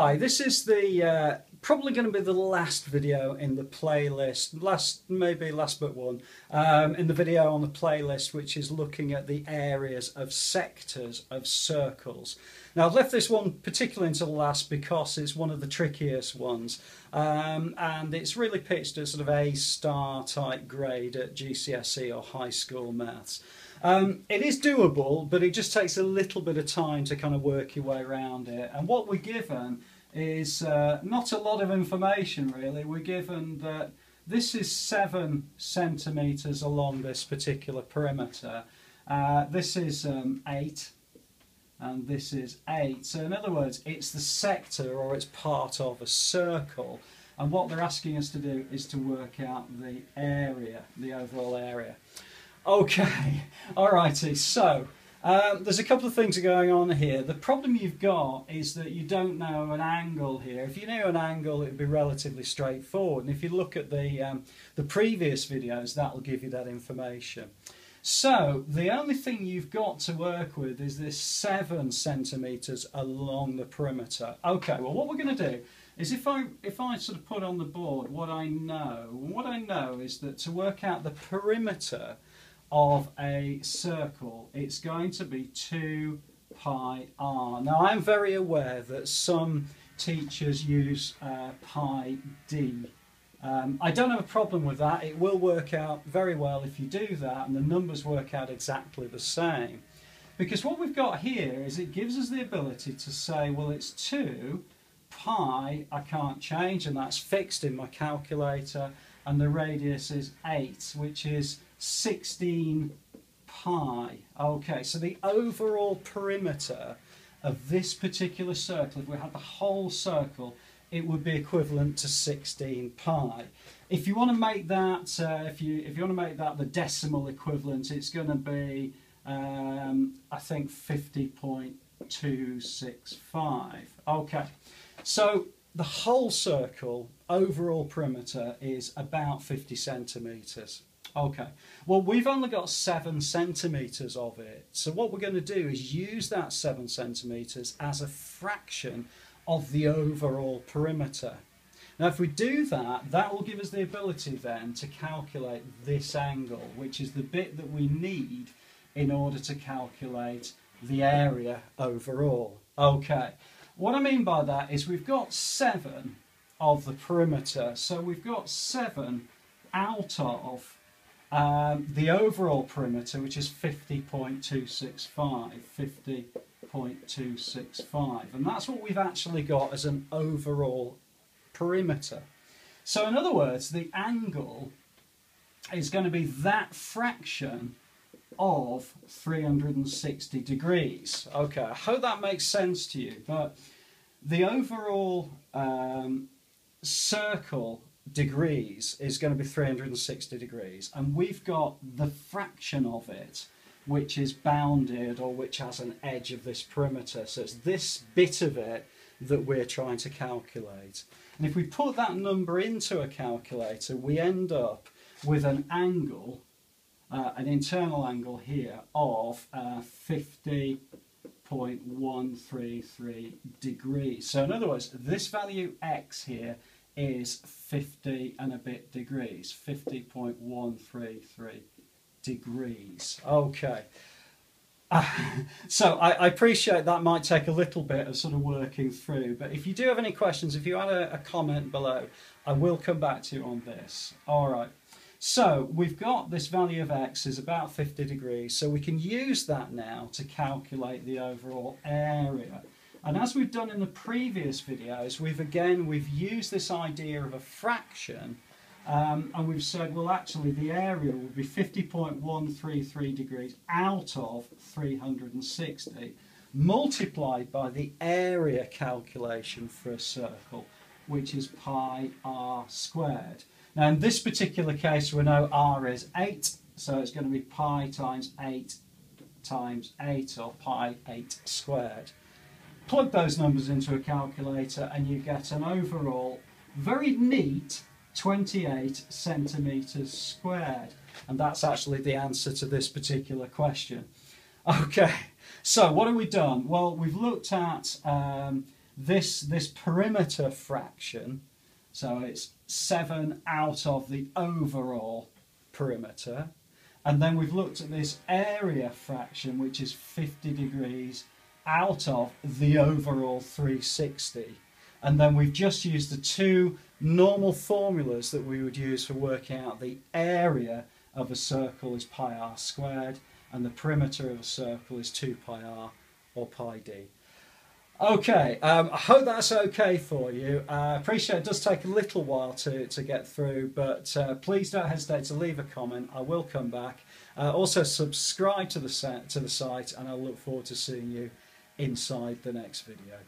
Hi, this is the probably going to be the last video in the playlist, maybe last but one, in the video on the playlist which is looking at the areas of sectors of circles. Now I've left this one particularly until last because it's one of the trickiest ones, and it's really pitched at sort of A-star type grade at GCSE or high school maths. It is doable, but it just takes a little bit of time to kind of work your way around it. And what we're given is not a lot of information really. We're given that this is 7 centimetres along this particular perimeter. This is 8 and this is 8. So in other words, it's the sector or it's part of a circle. And what they're asking us to do is to work out the area, the overall area. Okay, alrighty, so there's a couple of things going on here. The problem you've got is that you don't know an angle here. If you knew an angle, it would be relatively straightforward. And if you look at the previous videos, that will give you that information. So the only thing you've got to work with is this 7 centimetres along the perimeter. Okay, well what we're going to do is if I sort of put on the board what I know is that to work out the perimeter of a circle, it's going to be 2 pi r. Now I'm very aware that some teachers use pi d. I don't have a problem with that. It will work out very well if you do that, and the numbers work out exactly the same. Because what we've got here is it gives us the ability to say, well, it's 2 pi, I can't change, and that's fixed in my calculator, and the radius is 8, which is 16 pi. Okay, so the overall perimeter of this particular circle, if we had the whole circle, it would be equivalent to 16 pi. If you want to make that, if you want to make that the decimal equivalent, it's going to be, I think, 50.265. Okay, so the whole circle overall perimeter is about 50 centimetres. Okay, well we've only got 7 centimetres of it, so what we're going to do is use that 7 centimetres as a fraction of the overall perimeter. Now if we do that, that will give us the ability then to calculate this angle, which is the bit that we need in order to calculate the area overall. Okay, what I mean by that is we've got 7 of the perimeter, so we've got 7 out of the overall perimeter, which is 50.265, and that's what we've actually got as an overall perimeter. So in other words, the angle is going to be that fraction of 360 degrees. Okay, I hope that makes sense to you, but the overall circle degrees is going to be 360 degrees, and we've got the fraction of it which is bounded or which has an edge of this perimeter. So it's this bit of it that we're trying to calculate. And if we put that number into a calculator, we end up with an angle, an internal angle here of 50.133 degrees. So in other words, this value x here is 50 and a bit degrees, 50.133 degrees. Okay, so I appreciate that might take a little bit of sort of working through, but if you do have any questions, if you add a comment below, I will come back to you on this. All right, so we've got this value of x is about 50 degrees, so we can use that now to calculate the overall area. And as we've done in the previous videos, we've used this idea of a fraction, and we've said, well, actually the area would be 50.133 degrees out of 360 multiplied by the area calculation for a circle, which is pi r squared. Now in this particular case, we know r is 8, so it's going to be pi times 8, or pi 8 squared. Plug those numbers into a calculator and you get an overall very neat 28 centimetres squared. And that's actually the answer to this particular question. Okay, so what have we done? Well, we've looked at this perimeter fraction, so it's 7 out of the overall perimeter, and then we've looked at this area fraction, which is 50 degrees out of the overall 360, and then we've just used the two normal formulas that we would use for working out the area of a circle is pi r squared, and the perimeter of a circle is 2 pi r or pi d. Okay, I hope that's okay for you. I appreciate it does take a little while to get through, but please don't hesitate to leave a comment. I will come back. Also subscribe to the site, and I look forward to seeing you inside the next video.